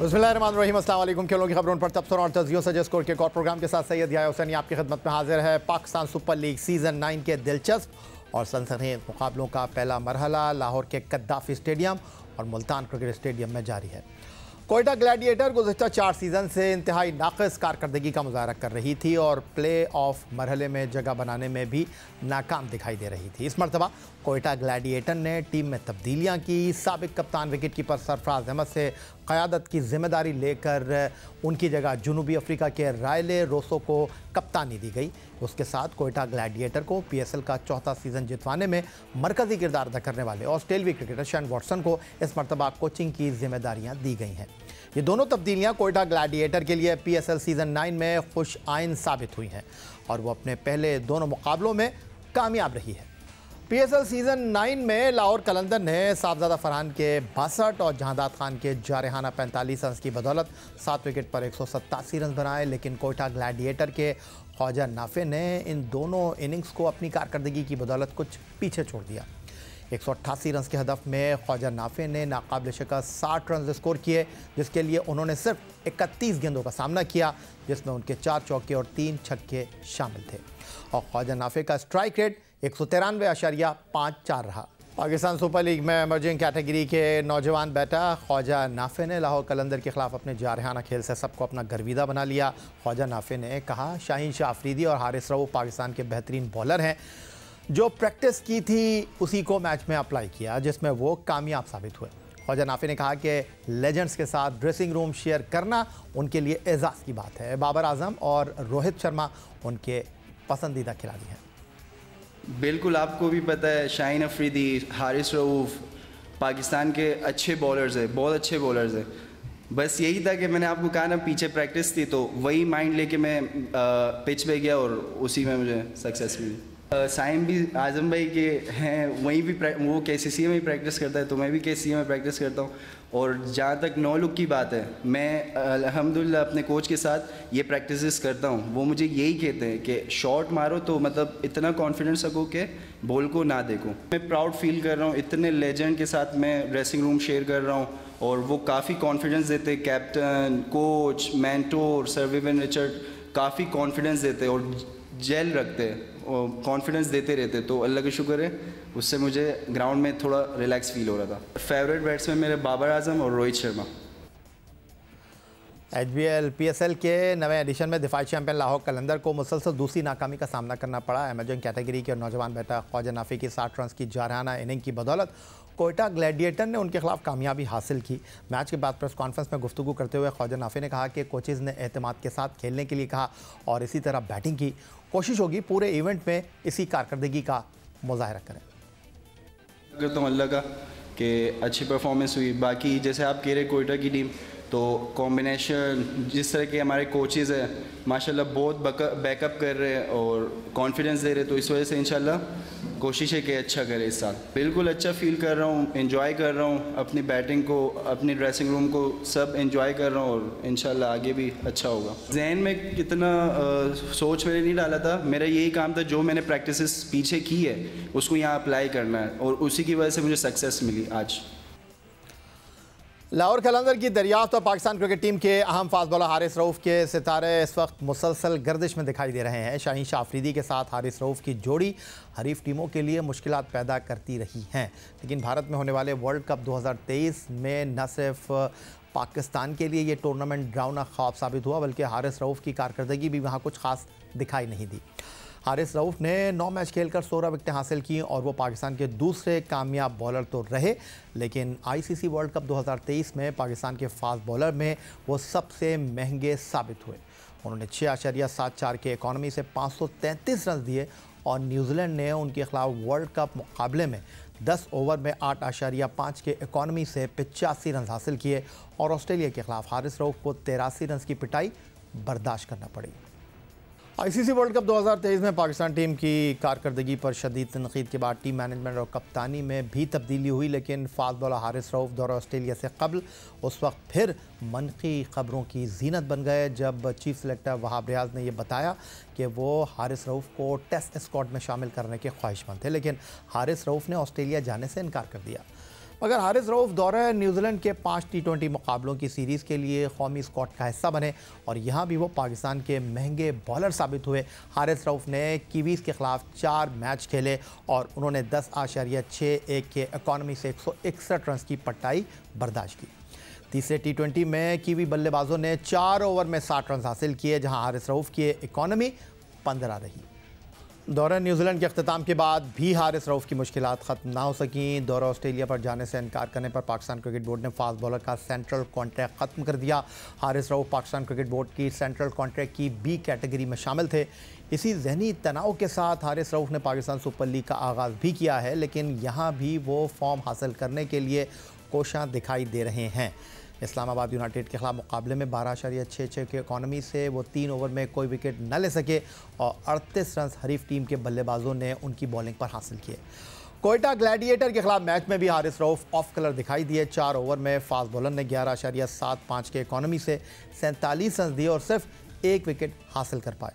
बिस्मिल्लाहिर्रहमानिर्रहीम अस्सलाम वालेकुम। खेलों की खबरों पर तबसरों और तज्जियों से स्कोर के एक और प्रोग्राम के साथ सैयद याह्या हुसैनी आपकी खिदमत में हाजिर है। पाकिस्तान सुपर लीग सीज़न 9 के दिलचस्प और सनसनीखेज मुकाबलों का पहला मरहला लाहौर के कद्दाफी स्टेडियम और मुल्तान क्रिकेट स्टेडियम में जारी है। क्वेटा ग्लैडिएटर गुज़श्ता 4 सीज़न से इंतहाई नाक़िस कारकर्दगी का मुज़ाहरा कर रही थी और प्ले ऑफ मरहले में जगह बनाने में भी नाकाम दिखाई दे रही थी। इस मरतबा क्वेटा ग्लैडिएटर ने टीम में तब्दीलियां की। साबिक़ कप्तान विकेट कीपर सरफराज अहमद से क़यादत की जिम्मेदारी लेकर उनकी जगह जनूबी अफ्रीका के रायले रोसो को कप्तानी दी गई। उसके साथ क्वेटा ग्लैडिएटर को PSL का 4था सीज़न जितवाने में मरकज़ी किरदार अदा करने वाले ऑस्ट्रेलवी क्रिकेटर शेन वॉटसन को इस मरतबा कोचिंग की जिम्मेदारियां दी गई हैं। ये दोनों तब्दीलियां क्वेटा ग्लैडिएटर के लिए PSL सीज़न 9 में खुश आइन साबित हुई हैं और वो अपने पहले दोनों मुकाबलों में कामयाब रही है। PSL सीज़न 9 में लाहौर कलंदर ने साहिबज़ादा फरहान के 62 और जहांदाद खान के जारहाना 45 रन की बदौलत 7 विकेट पर 187 रन बनाए, लेकिन क्वेटा ग्लैडिएटर के ख्वाजा नाफे ने इन दोनों इनिंग्स को अपनी कारकर्दगी की बदौलत कुछ पीछे छोड़ दिया। 188 रन के हदफ में ख्वाजा नाफे ने नाकाबिल शिकस्त 60 रन स्कोर किए, जिसके लिए उन्होंने सिर्फ 31 गेंदों का सामना किया, जिसमें उनके 4 चौके और 3 छक्के शामिल थे और ख्वाजा नाफे का स्ट्राइक रेट 193.54 रहा। पाकिस्तान सुपर लीग में एमर्जिंग कैटेगरी के नौजवान बैटा ख्वाजा नाफे ने लाहौर कलंदर के खिलाफ अपने जारहाना खेल से सबको अपना गर्विदा बना लिया। ख्वाजा नाफे ने कहा, शाहीन शाह अफरीदी और हारिस रऊफ पाकिस्तान के बेहतरीन बॉलर हैं। जो प्रैक्टिस की थी उसी को मैच में अप्लाई किया, जिसमें वो कामयाब साबित हुए। ख्वाजा नाफे ने कहा कि लेजेंड्स के साथ ड्रेसिंग रूम शेयर करना उनके लिए एजाज़ की बात है। बाबर आज़म और रोहित शर्मा उनके पसंदीदा खिलाड़ी हैं। बिल्कुल, आपको भी पता है शाहीन अफरीदी, हारिस रऊफ पाकिस्तान के अच्छे बॉलर्स हैं, बहुत अच्छे बॉलर्स हैं। बस यही था कि मैंने आपको कहा ना, पीछे प्रैक्टिस थी, तो वही माइंड लेके मैं पिच पे गया और उसी में मुझे सक्सेस मिली। साइम भी आज़म भाई के हैं, वहीं भी वो KCCA में प्रैक्टिस करता है, तो मैं भी KCCA में प्रैक्टिस करता हूँ। और जहाँ तक नो लुक की बात है, मैं अल्हम्दुलिल्लाह अपने कोच के साथ ये प्रैक्टिसेस करता हूँ। वो मुझे यही कहते हैं कि शॉट मारो तो मतलब इतना कॉन्फिडेंस रखो कि बॉल को ना देखो। मैं प्राउड फील कर रहा हूँ, इतने लेजेंड के साथ मैं ड्रेसिंग रूम शेयर कर रहा हूँ और वो काफ़ी कॉन्फिडेंस देते, कैप्टन, कोच, मैंटोर, सर्विवन रिचर्ड काफ़ी कॉन्फिडेंस देते और जेल रखते, कॉन्फिडेंस देते रहते। तो अल्लाह का शुक्र है, उससे मुझे ग्राउंड में थोड़ा रिलैक्स फील हो रहा था। फेवरेट बैट्समैन मेरे बाबर आजम और रोहित शर्मा। HBL PSL के नवे एडिशन में दिफाई चैंपियन लाहौर कलंदर को मुसलसल दूसरी नाकामी का सामना करना पड़ा। एमर्जिंग कैटेगरी के नौजवान बेटा ख्वाजा नाफी की 60 रन की जारहाना इनिंग की बदौलत क्वेटा ग्लैडिएटर ने उनके खिलाफ कामयाबी हासिल की। मैच के बाद प्रेस कॉन्फ्रेंस में गुफ्तगू करते हुए ख्वाजा नाफी ने कहा कि कोचेज़ ने एतमाद के साथ खेलने के लिए कहा और इसी तरह बैटिंग की। कोशिश होगी पूरे इवेंट में इसी कारकर्दगी का मुजाहरा करें। करता हूँ अल्लाह का कि अच्छी परफॉर्मेंस हुई। बाकी जैसे आप कह रहे क्वेटा की टीम, तो कॉम्बिनेशन जिस तरह के हमारे कोचेज़ हैं माशाल्लाह बहुत बैकअप कर रहे हैं और कॉन्फिडेंस दे रहे हैं, तो इस वजह से इंशाल्लाह कोशिश है कि अच्छा करें इस साल। बिल्कुल अच्छा फील कर रहा हूँ, एंजॉय कर रहा हूँ अपनी बैटिंग को, अपनी ड्रेसिंग रूम को, सब एंजॉय कर रहा हूँ और इंशाल्लाह आगे भी अच्छा होगा। जहन में कितना सोच मैंने नहीं डाला था। मेरा यही काम था, जो मैंने प्रैक्टिस पीछे की है उसको यहाँ अप्लाई करना है और उसी की वजह से मुझे सक्सेस मिली आज। लाहौर कलंदर की दरियाफ्त और पाकिस्तान क्रिकेट टीम के अहम फास्ट बॉलर हारिस रऊफ के सितारे इस वक्त मुसलसल गर्दिश में दिखाई दे रहे हैं। शाहीन शाह अफरीदी के साथ हारिस रऊफ की जोड़ी हरीफ टीमों के लिए मुश्किलात पैदा करती रही हैं, लेकिन भारत में होने वाले वर्ल्ड कप 2023 में न सिर्फ पाकिस्तान के लिए ये टूर्नामेंट डरावना ख्वाब साबित हुआ, बल्कि हारिस रऊफ की कारकर्दगी भी वहाँ कुछ खास दिखाई नहीं दी। हारिस रऊफ ने 9 मैच खेलकर 16 विकेटें हासिल की और वो पाकिस्तान के दूसरे कामयाब बॉलर तो रहे, लेकिन ICC वर्ल्ड कप 2023 में पाकिस्तान के फास्ट बॉलर में वो सबसे महंगे साबित हुए। उन्होंने 6.74 के इकॉनमी से 533 रन दिए और न्यूजीलैंड ने उनके खिलाफ वर्ल्ड कप मुकाबले में 10 ओवर में 8.5 के इकॉनमी से 85 रन हासिल किए और ऑस्ट्रेलिया के खिलाफ हारिस रऊफ को 83 रन की पिटाई बर्दाश्त करना पड़ी। ICC वर्ल्ड कप 2023 में पाकिस्तान टीम की कारकर्दगी पर शदीद तनकीद के बाद टीम मैनेजमेंट और कप्तानी में भी तब्दीली हुई, लेकिन फास्ट बॉलर हारिस रऊफ दौरा ऑस्ट्रेलिया से कबल उस वक्त फिर मनफी खबरों की जीनत बन गए, जब चीफ सेलेक्टर वहाब रियाज ने यह बताया कि वो हारिस रऊफ को टेस्ट स्क्वाड में शामिल करने के ख्वाहिशमंद थे, लेकिन हारिस रऊफ ने ऑस्ट्रेलिया जाने से इनकार कर दिया। मगर हारिस रऊफ दौरे न्यूजीलैंड के 5 T20 मुकाबलों की सीरीज़ के लिए कौमी स्क्वाड का हिस्सा बने और यहाँ भी वो पाकिस्तान के महंगे बॉलर साबित हुए। हारिस रऊफ ने कीवीज़ के खिलाफ 4 मैच खेले और उन्होंने 10.61 के इकॉनमी से 161 रन की पट्टाई बर्दाश्त की। तीसरे T20 में कीवी बल्लेबाजों ने 4 ओवर में 60 रन हासिल किए, जहां हारिस रऊफ की इकॉनमी 15 रही। दौरा न्यूजीलैंड के अख्ताम के बाद भी हारिस रऊफ की मुश्किलात ख़त्म ना हो सकीं। दौरा ऑस्ट्रेलिया पर जाने से इनकार करने पर पाकिस्तान क्रिकेट बोर्ड ने फास्ट बॉलर का सेंट्रल कॉन्ट्रैक्ट ख़त्म कर दिया। हारिस रऊफ पाकिस्तान क्रिकेट बोर्ड की सेंट्रल कॉन्ट्रैक्ट की B कैटेगरी में शामिल थे। इसी जहनी तनाव के साथ हारिस रऊफ ने पाकिस्तान सुपर लीग का आगाज़ भी किया है, लेकिन यहाँ भी वो फॉर्म हासिल करने के लिए कोशां दिखाई दे रहे हैं। इस्लामाबाद यूनाइटेड के खिलाफ मुकाबले में 12.66 की इकॉनमी से वो 3 ओवर में कोई विकेट न ले सके और 38 रन हरीफ टीम के बल्लेबाजों ने उनकी बॉलिंग पर हासिल किए। क्वेटा ग्लैडिएटर के खिलाफ मैच में भी हारिस रऊफ ऑफ कलर दिखाई दिए। 4 ओवर में फास्ट बॉलर ने 11.75 के इकॉनमी से 47 रन दिए और सिर्फ 1 विकेट हासिल कर पाए।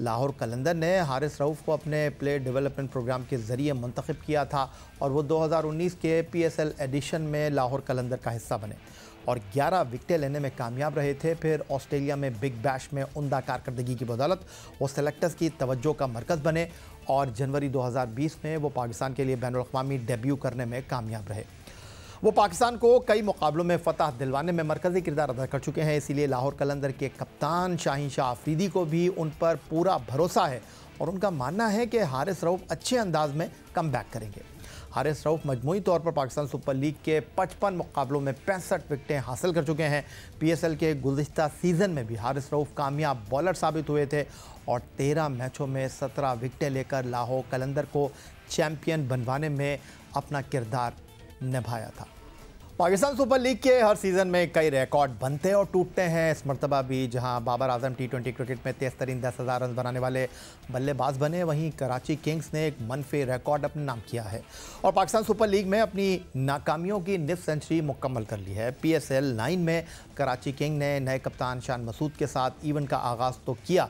लाहौर कलंदर ने हारिस रऊफ को अपने प्लेयर डेवलपमेंट प्रोग्राम के ज़रिए मंतखब किया था और वो 2019 के PSL एडिशन में लाहौर कलंदर का हिस्सा बने और 11 विकेटें लेने में कामयाब रहे थे। फिर ऑस्ट्रेलिया में बिग बैश में उमदा कारकर्दगी की बदौलत वो सेलेक्टर्स की तवज्जो का मरकज़ बने और जनवरी 2020 में वो पाकिस्तान के लिए बैनुल-अक़वामी डेब्यू करने में कामयाब रहे। वो पाकिस्तान को कई मुकाबलों में फ़तह दिलवाने में मरकज़ी किरदार अदा कर चुके हैं, इसीलिए लाहौर कलंदर के कप्तान शाहीन शाह आफरीदी को भी उन पर पूरा भरोसा है और उनका मानना है कि हारिस रऊफ अच्छे अंदाज में कमबैक करेंगे। हारिस रऊफ मजमूई तौर पर पाकिस्तान सुपर लीग के 55 मुकाबलों में 65 विकेटें हासिल कर चुके हैं। PSL के गुज़िश्ता सीज़न में भी हारिस रऊफ कामयाब बॉलर साबित हुए थे और 13 मैचों में 17 विकेटें लेकर लाहौर कलंदर को चैम्पियन बनवाने में अपना किरदार निभाया था। पाकिस्तान सुपर लीग के हर सीज़न में कई रिकॉर्ड बनते हैं और टूटते हैं। इस मरतबा भी जहां बाबर आजम T20 क्रिकेट में तेज़ तरीन 10,000 रन बनाने वाले बल्लेबाज बने, वहीं कराची किंग्स ने एक मनफी रिकॉर्ड अपने नाम किया है और पाकिस्तान सुपर लीग में अपनी नाकामियों की निफ सेंचुरी मुकम्मल कर ली है। PSL 9 में कराची किंग ने नए कप्तान शाह मसूद के साथ इवन का आगाज़ तो किया,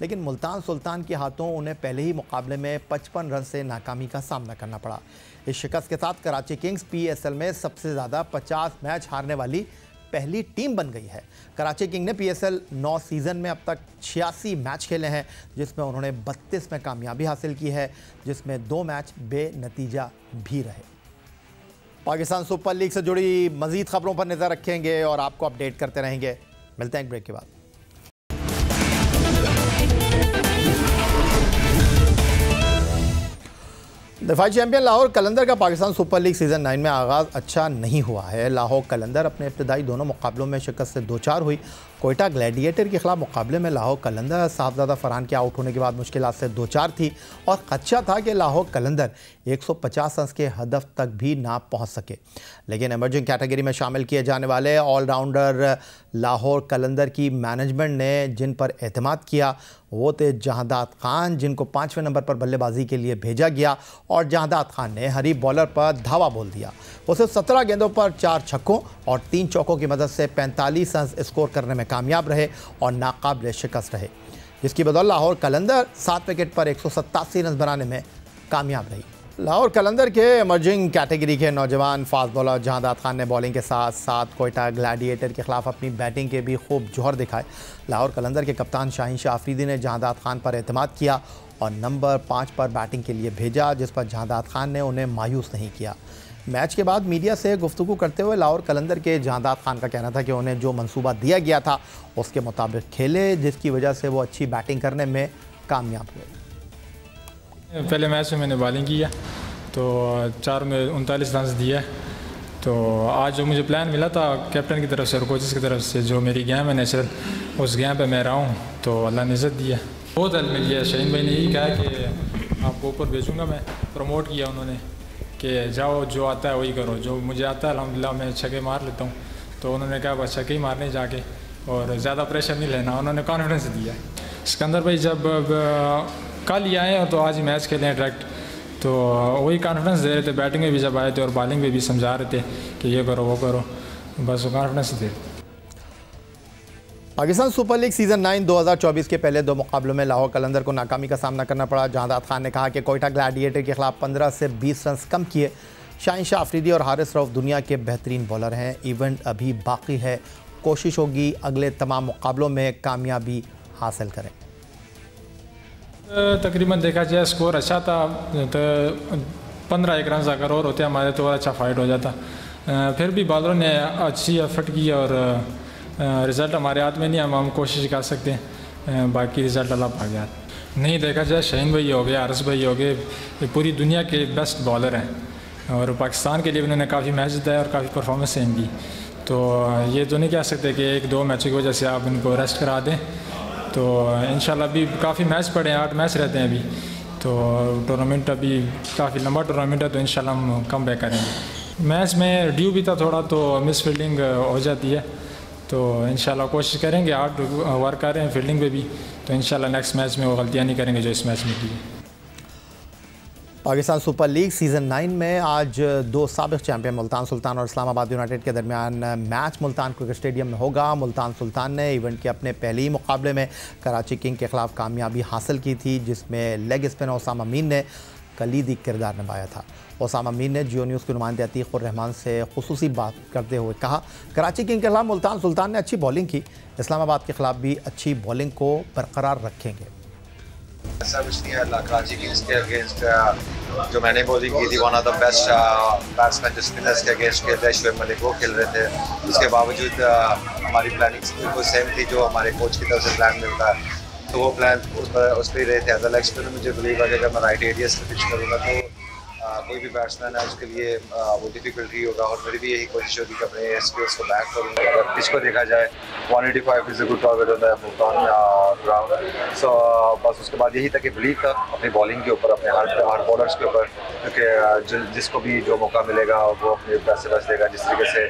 लेकिन मुल्तान सुल्तान के हाथों उन्हें पहले ही मुकाबले में 55 रन से नाकामी का सामना करना पड़ा। इस शिकस्त के साथ कराची किंग्स PSL में सबसे ज़्यादा 50 मैच हारने वाली पहली टीम बन गई है। कराची किंग ने PSL 9 सीज़न में अब तक 86 मैच खेले हैं, जिसमें उन्होंने 32 में कामयाबी हासिल की है, जिसमें 2 मैच बेनतीजा भी रहे। पाकिस्तान सुपर लीग से जुड़ी मज़ीद खबरों पर नज़र रखेंगे और आपको अपडेट करते रहेंगे। मिलते हैं एक ब्रेक के बाद। दफाई चैंपियन लाहौर कलंदर का पाकिस्तान सुपर लीग सीज़न 9 में आगाज़ अच्छा नहीं हुआ है। लाहौर कलंदर अपने इब्तदाई दोनों मुकाबलों में शिकस्त से दोचार हुई। क्वेटा ग्लैडिएटर के खिलाफ मुकाबले में लाहौर कलंदर साहबज़ादा फरहान के आउट होने के बाद मुश्किलात से दोचार थी और खदशा था कि लाहौर कलंदर 150 रन के हदफ तक भी ना पहुंच सके, लेकिन एमर्जिंग कैटेगरी में शामिल किए जाने वाले ऑलराउंडर लाहौर कलंदर की मैनेजमेंट ने जिन पर एतमाद किया वो थे जहांदाद खान, जिनको 5वें नंबर पर बल्लेबाजी के लिए भेजा गया और जहांदाद खान ने हरी बॉलर पर धावा बोल दिया। वो सिर्फ 17 गेंदों पर 4 छक्कों और 3 चौकों की मदद से 45 रन स्कोर करने में कामयाब रहे और नाकाबिल शिकस्त रहे, जिसकी बदौलत लाहौर कलंदर 7 विकेट पर 187 रन बनाने में कामयाब रही। लाहौर कलंदर के एमर्जिंग कैटेगरी के नौजवान फास्ट बॉलर जहांदाद खान ने बॉलिंग के साथ साथ क्वेटा ग्लैडिएटर के खिलाफ अपनी बैटिंग के भी खूब जोहर दिखाए। लाहौर कलंदर के कप्तान शाहीन शाह आफरीदी ने जहांदाद खान पर एतमाद किया और नंबर 5 पर बैटिंग के लिए भेजा, जिस पर जहांदाद खान ने उन्हें मायूस नहीं किया। मैच के बाद मीडिया से गुफ्तगू करते हुए लाहौर कलंदर के जहांदाद खान का कहना था कि उन्हें जो मंसूबा दिया गया था उसके मुताबिक खेले, जिसकी वजह से वो अच्छी बैटिंग करने में कामयाब हुए। पहले मैच में मैंने बॉलिंग किया तो 4 में 39 रन दिया। तो आज जो मुझे प्लान मिला था कैप्टन की तरफ से और कोचेस की तरफ से, जो मेरी गेम है नेचुरल उस गेम पर मैं रहा हूँ, तो अल्लाह ने इज़्ज़त दिया। बहुत हेल्प मिली है। शाहीन भाई ने यही कहा कि आपको ऊपर भेजूँगा, मैं प्रमोट किया उन्होंने कि जाओ जो आता है वही करो। जो मुझे आता है अल्हम्दुलिल्लाह मैं छक्के मार लेता हूँ, तो उन्होंने कहा बस छक्के ही मारने जाके और ज़्यादा प्रेशर नहीं लेना, उन्होंने कॉन्फिडेंस दिया। सिकंदर भाई जब कल ही आए तो आज मैच खेले हैं डायरेक्ट, तो वही कॉन्फिडेंस दे रहे थे। बैटिंग में भी जब आए थे और बॉलिंग में भी समझा रहे थे कि ये करो वो करो, बस वो कॉन्फिडेंस दे रहे। पाकिस्तान सुपर लीग सीज़न 9 2024 के पहले 2 मुकाबलों में लाहौर कलंदर को नाकामी का सामना करना पड़ा। जहांदाद खान ने कहा कि क्वेटा ग्लैडिएटर के खिलाफ 15 से 20 रन कम किए। शाहीन शाह अफरीदी और हारिस रऊफ दुनिया के बेहतरीन बॉलर हैं। इवेंट अभी बाकी है, कोशिश होगी अगले तमाम मुकाबलों में कामयाबी हासिल करें। तकरीबन देखा जाए स्कोर अच्छा था तो 15-1 रन अगर और होते हमारे तो अच्छा फाइट हो जाता, फिर भी बॉलरों ने अच्छी एफर्ट की और रिज़ल्ट हमारे हाथ में नहीं, हम कोशिश कर सकते हैं, बाकी रिज़ल्ट अल्लाह भाग गया। नहीं देखा जाए शाहीन भाई हो गए, हारिस भाई हो गए, पूरी दुनिया के बेस्ट बॉलर हैं और पाकिस्तान के लिए उन्होंने काफ़ी मैच जिताए और काफ़ी परफॉर्मेंस इनकी, तो ये तो नहीं कह सकते कि एक दो मैचों की वजह से आप उनको रेस्ट करा दें। तो इंशाल्लाह अभी काफ़ी मैच पड़े हैं, 8 मैच रहते हैं अभी, तो टूर्नामेंट अभी काफ़ी लंबा टूर्नामेंट है, तो इंशाल्लाह हम कम बैक करेंगे। मैच में ड्यू भी था थोड़ा, तो मिस फील्डिंग हो जाती है, तो इंशाल्लाह कोशिश करेंगे, हार्ड वर्क कर रहे हैं फील्डिंग पे भी, तो इंशाल्लाह नेक्स्ट मैच में वो गलतियाँ नहीं करेंगे जो इस मैच में की। पाकिस्तान सुपर लीग सीज़न 9 में आज 2 साबिक चैंपियन मुल्तान सुल्तान और इस्लामाबाद यूनाइटेड के दरमियान मैच मुल्तान क्रिकेट स्टेडियम में होगा। मुल्तान सुल्तान ने इवेंट के अपने पहले ही मुकाबले में कराची किंग के खिलाफ कामयाबी हासिल की थी, जिसमें लेग स्पिनर उसामा मीर ने कलीदी किरदार निभाया था। उसामा मीर ने जियो न्यूज़ के नुमाइंदे अतीक उर रहमान से खुसूसी बात करते हुए कहा, कराची किंग के खिलाफ मुल्तान सुल्तान ने अच्छी बॉलिंग की, इस्लामाबाद के खिलाफ भी अच्छी बॉलिंग को बरकरार रखेंगे। ऐसा कुछ नहीं है, कराची किंग्स के अगेंस्ट जो मैंने बॉलिंग की थी, one of the best batsman जो स्पिनर्स के अगेंस्ट खेल रहे शोएब मलिक वो खेल रहे थे, उसके बावजूद हमारी प्लानिंग बिल्कुल सेम थी जो हमारे कोच की तरफ से प्लान मिलता है, तो वो प्लान उस पर ही रहे थे। एज अ लेग स्पिनर मुझे बिलीव है, अगर मैं राइट एरियाज पर पिच करूँगा तो कोई भी बैट्समैन है उसके लिए वो डिफिकल्ट ही होगा, और मेरी भी यही कोशिश होगी कि अपने स्किल्स को बैक करूँगा। अगर पिच को देखा जाए 185 इज़ अ गुड टारगेट होता है मुल्तान में, और सो बस उसके बाद यही था कि बिलीव था अपनी बॉलिंग के ऊपर, अपने हार्ड बॉलर्स के ऊपर, क्योंकि जिसको भी जो मौका मिलेगा वो अपने पैसे बस देगा। जिस तरीके से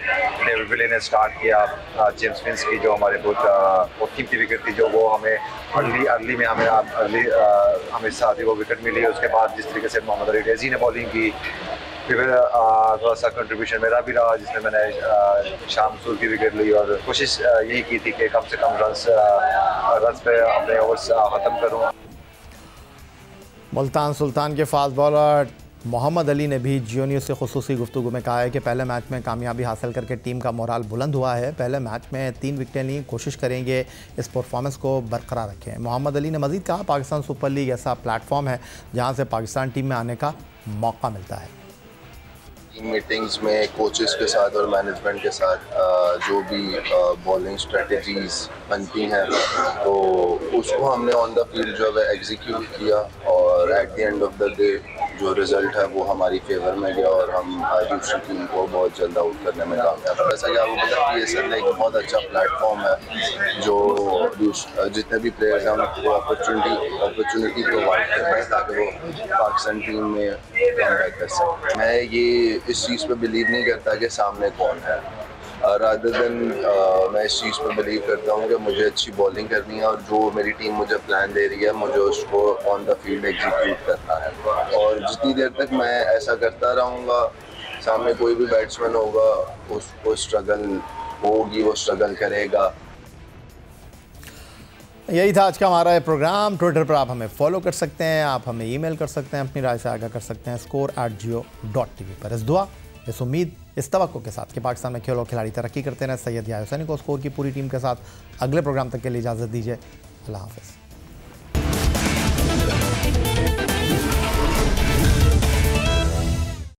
डेविड विले ने स्टार्ट किया, जेम्स विंस की जो हमारे बहुत कीमती विकेट थी, जो वो हमें अर्ली में हमें साथ ही वो विकेट मिली। उसके बाद जिस तरीके से मोहम्मद अली रिज़वी ने बॉलिंग की, फिर थोड़ा सा कंट्रीब्यूशन मेरा भी रहा जिसमें मैंने शाह मसूद की विकेट ली, और कोशिश यही की थी कि कम से कम रन पे अपने ओवर्स ख़त्म करूँ। मुल्तान सुल्तान के फास्ट बॉलर मोहम्मद अली ने भी जियो न्यूज़ से खुसूसी गुफ्तगू में कहा है कि पहले मैच में कामयाबी हासिल करके टीम का मोराल बुलंद हुआ है, पहले मैच में 3 विकेटें लीं, कोशिश करेंगे इस परफॉर्मेंस को बरकरार रखें। मोहम्मद अली ने मज़ीद कहा, पाकिस्तान सुपर लीग ऐसा प्लेटफॉर्म है जहां से पाकिस्तान टीम में आने का मौका मिलता है। टीम मीटिंग्स में कोचेस के साथ और मैनेजमेंट के साथ जो भी बॉलिंग स्ट्रेटजीज बनती हैं तो उसको हमने ऑन द फील्ड जो है एग्जीक्यूट किया, और at the end of the day जो रिज़ल्ट है वो हमारी फेवर में गया और हम दूसरी टीम को बहुत जल्द आउट करने में कामयाब। जैसा कि आपको पता है PSL एक बहुत अच्छा प्लेटफॉर्म है जो जितने भी प्लेयर्स हैं उनको अपॉर्चुनिटी प्रोवाइड करता है ताकि वो पाकिस्तान टीम में कम बैक कर सकें। मैं ये इस चीज़ पे बिलीव नहीं करता कि सामने कौन है, रादर देन मैं इस चीज़ पे बिलीव करता हूँ कि मुझे अच्छी बॉलिंग करनी है और जो मेरी टीम मुझे प्लान दे रही है मुझे उसको ऑन द फील्ड एग्जीक्यूट करना है, और जितनी देर तक मैं ऐसा करता रहूँगा सामने कोई भी बैट्समैन होगा उसको स्ट्रगल होगी, वो स्ट्रगल करेगा। यही था आज का हमारा प्रोग्राम। ट्विटर पर आप हमें फॉलो कर सकते हैं, आप हमें ईमेल कर सकते हैं, अपनी राय से आगाह कर सकते हैं score@jio.tv पर। इस दुआ, इस उम्मीद, इस तवक्को के साथ कि पाकिस्तान में खेल और खिलाड़ी तरक्की करते रहें, सैयद याह्या हुसैनी को स्कोर की पूरी टीम के साथ अगले प्रोग्राम तक के लिए इजाज़त दीजिए। अल्लाह हाफ़िज़।